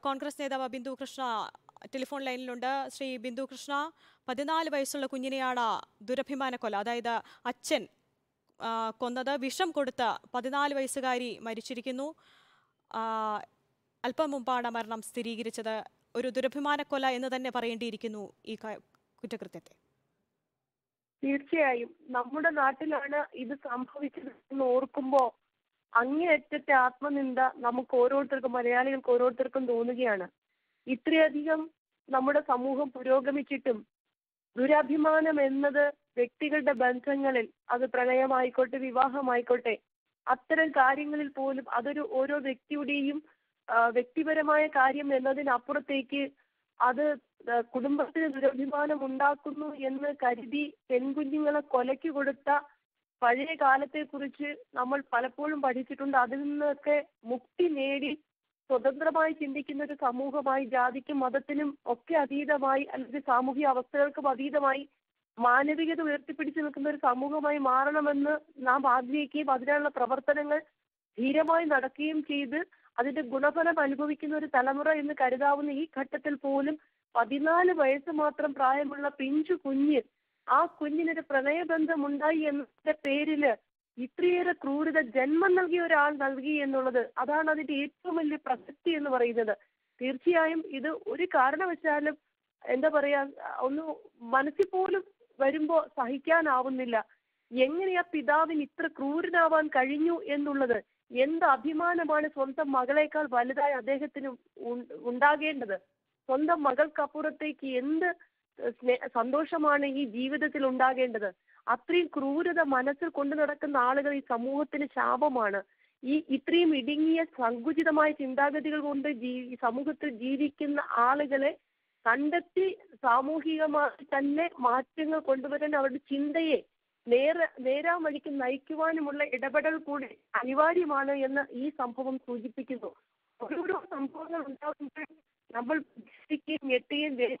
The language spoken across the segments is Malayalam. Congress Neda Bindhu Krishna telephone line Lunda, Sri Bindhu Krishna, Padanal by Sula Kunyana, Durapimana Kola, the Achen Kondada, Visham Kodata, Padanal by Sagari, Marichirikino, Alpa Mumpada Marnam Stiri, each other, Uru Durapimana Kola, another Neparindirikino, Eka Kutakrate. തീർച്ചയായും നമ്മുടെ നാട്ടിലാണ് ഇത് സംഭവിച്ചതെന്ന് ഓർക്കുമ്പോൾ അങ്ങേയറ്റത്തെ ആത്മനിന്ദ നമുക്ക് ഓരോരുത്തർക്കും മലയാളികൾക്ക് ഓരോരുത്തർക്കും തോന്നുകയാണ്. ഇത്രയധികം നമ്മുടെ സമൂഹം പുരോഗമിച്ചിട്ടും ദുരഭിമാനം എന്നത് വ്യക്തികളുടെ ബന്ധങ്ങളിൽ അത് പ്രണയമായിക്കോട്ടെ വിവാഹമായിക്കോട്ടെ അത്തരം കാര്യങ്ങളിൽ പോലും അതൊരു ഓരോ വ്യക്തിയുടെയും വ്യക്തിപരമായ കാര്യം എന്നതിനപ്പുറത്തേക്ക് അത് കുടുംബത്തിന് ദുരഭിമാനം ഉണ്ടാക്കുന്നു എന്ന് കരുതി പെൺകുഞ്ഞുങ്ങളെ കൊലയ്ക്ക് കൊടുത്ത പഴയ കാലത്തെക്കുറിച്ച് നമ്മൾ പലപ്പോഴും പഠിച്ചിട്ടുണ്ട്. അതിൽ നിന്നൊക്കെ മുക്തി നേടി സ്വതന്ത്രമായി ചിന്തിക്കുന്ന ഒരു സമൂഹമായി ജാതിക്കും മതത്തിനും ഒക്കെ അതീതമായി അല്ലെങ്കിൽ സാമൂഹിക അവസ്ഥകൾക്കും അതീതമായി മാനവികത ഉയർത്തിപ്പിടിച്ചു നിൽക്കുന്ന ഒരു സമൂഹമായി മാറണമെന്ന് നാം ആഗ്രഹിക്കുകയും അതിനുള്ള പ്രവർത്തനങ്ങൾ ധീരമായി നടക്കുകയും ചെയ്ത് അതിന്റെ ഗുണഫലം അനുഭവിക്കുന്ന ഒരു തലമുറ എന്ന് കരുതാവുന്ന ഈ ഘട്ടത്തിൽ പോലും 14 വയസ്സ് മാത്രം പ്രായമുള്ള പിഞ്ചു കുഞ്ഞ് ആ കുഞ്ഞിനൊരു പ്രണയബന്ധമുണ്ടായി എന്നതിന്റെ പേരില് ഇത്രയേറെ ക്രൂരത ജന്മം നൽകിയ ഒരാൾ നൽകി എന്നുള്ളത് അതാണ് അതിന്റെ ഏറ്റവും വലിയ പ്രസക്തി എന്ന് പറയുന്നത്. തീർച്ചയായും ഇത് ഒരു കാരണവശാലും എന്താ പറയാ ഒന്ന് മനസ്സിൽ പോലും വരുമ്പോ സഹിക്കാനാവുന്നില്ല. എങ്ങനെയാ പിതാവിന് ഇത്ര ക്രൂരനാവാൻ കഴിഞ്ഞു എന്നുള്ളത്, എന്ത് അഭിമാനമാണ് സ്വന്തം മകളേക്കാൾ വലുതായി അദ്ദേഹത്തിന് ഉണ്ടാകേണ്ടത്, സ്വന്തം മകൾക്കപ്പുറത്തേക്ക് എന്ത് സന്തോഷമാണ് ഈ ജീവിതത്തിൽ ഉണ്ടാകേണ്ടത്. അത്രയും ക്രൂരത മനസ്സിൽ കൊണ്ടു നടക്കുന്ന ആളുകൾ ഈ സമൂഹത്തിന് ശാപമാണ്. ഈ ഇത്രയും ഇടുങ്ങിയ സങ്കുചിതമായ ചിന്താഗതികൾ കൊണ്ട് ഈ സമൂഹത്തിൽ ജീവിക്കുന്ന ആളുകളെ കണ്ടെത്തി സാമൂഹികമായി തന്നെ മാറ്റങ്ങൾ കൊണ്ടുവരാൻ അവരുടെ ചിന്തയെ നേരാ വഴിക്ക് നയിക്കുവാനുമുള്ള ഇടപെടൽ കൂടി അനിവാര്യമാണ് എന്ന് ഈ സംഭവം സൂചിപ്പിക്കുന്നു. ഓരോരോ സംഭവങ്ങൾ ഉണ്ടാകുമ്പോൾ നമ്മൾ പ്രതീക്ഷിക്കുകയും ഞെട്ടുകയും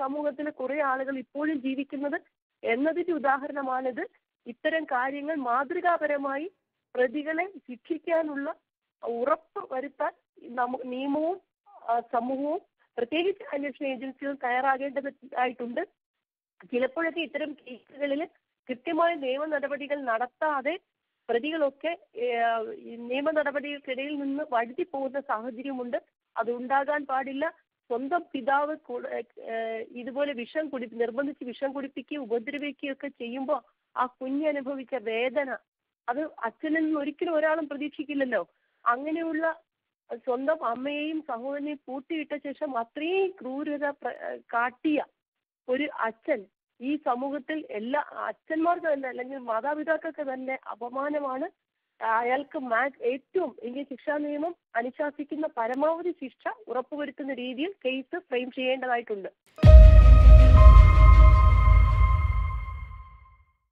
സമൂഹത്തിലെ കുറെ ആളുകൾ ഇപ്പോഴും ജീവിക്കുന്നത് എന്നതിന്റെ ഉദാഹരണമാണിത്. ഇത്തരം കാര്യങ്ങൾ മാതൃകാപരമായി പ്രതികളെ ശിക്ഷിക്കാനുള്ള ഉറപ്പ് വരുത്താൻ നിയമവും സമൂഹവും പ്രത്യേകിച്ച് അന്വേഷണ ഏജൻസികൾ തയ്യാറാകേണ്ടതായിട്ടുണ്ട്. ചിലപ്പോഴൊക്കെ ഇത്തരം കേസുകളിൽ കൃത്യമായ നിയമ നടപടികൾ നടത്താതെ പ്രതികളൊക്കെ നിയമ നടപടികൾക്കിടയിൽ നിന്ന് വഴുതി പോകുന്ന സാഹചര്യമുണ്ട്. അത് ഉണ്ടാകാൻ പാടില്ല. സ്വന്തം പിതാവ് ഇതുപോലെ വിഷം നിർബന്ധിച്ച് വിഷം കുടിപ്പിക്കുകയും ഉപദ്രവിക്കുകയും ഒക്കെ ചെയ്യുമ്പോൾ ആ കുഞ്ഞനുഭവിച്ച വേദന അത് അച്ഛനിൽ നിന്ന് ഒരിക്കലും ഒരാളും പ്രതീക്ഷിക്കില്ലല്ലോ. അങ്ങനെയുള്ള സ്വന്തം അമ്മയെയും സഹോദരനെയും പൂട്ടിയിട്ട ശേഷം അത്രയും ക്രൂരത കാട്ടിയ ഒരു അച്ഛൻ ഈ സമൂഹത്തിൽ എല്ലാ അച്ഛന്മാർക്ക് തന്നെ അല്ലെങ്കിൽ മാതാപിതാക്കൾക്ക് തന്നെ അപമാനമാണ്. അയാൾക്ക് ഏറ്റവും ഇന്ത്യൻ ശിക്ഷാ നിയമം അനുശാസിക്കുന്ന പരമാവധി ശിക്ഷ ഉറപ്പുവരുത്തുന്ന രീതിയിൽ കേസ് ഫ്രെയിം ചെയ്യേണ്ടതായിട്ടുണ്ട്.